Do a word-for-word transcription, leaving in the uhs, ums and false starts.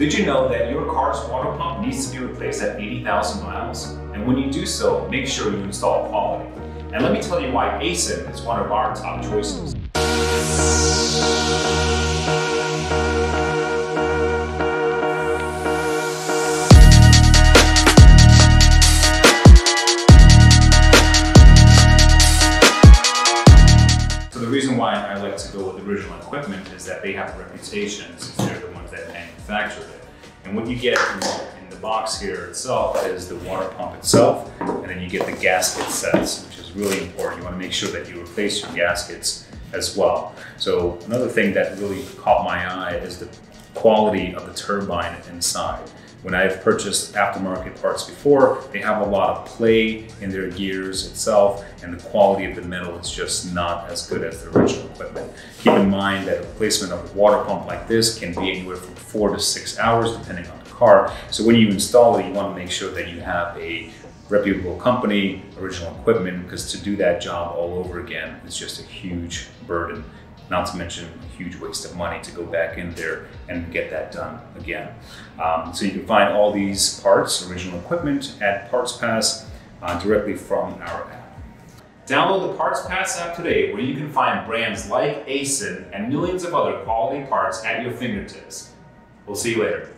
Did you know that your car's water pump needs to be replaced at eighty thousand miles? And when you do so, make sure you install quality. And let me tell you why Aisin is one of our top choices. So the reason why I like to go with original equipment is that they have a reputation since they're the ones that manufactured it. And what you get in the, in the box here itself is the water pump itself, and then you get the gasket sets, which is really important. You want to make sure that you replace your gaskets as well. So another thing that really caught my eye is the quality of the turbine inside. When I've purchased aftermarket parts before, they have a lot of play in their gears itself, and the quality of the metal is just not as good as the original equipment. Keep in mind that a replacement of a water pump like this can be anywhere from four to six hours, depending on the car. So when you install it, you want to make sure that you have a reputable company, original equipment, because to do that job all over again is just a huge burden, not to mention a huge waste of money to go back in there and get that done again. Um, so you can find all these parts, original equipment, at Parts Pass uh, directly from our app. Download the Parts Pass app today, where you can find brands like Aisin and millions of other quality parts at your fingertips. We'll see you later.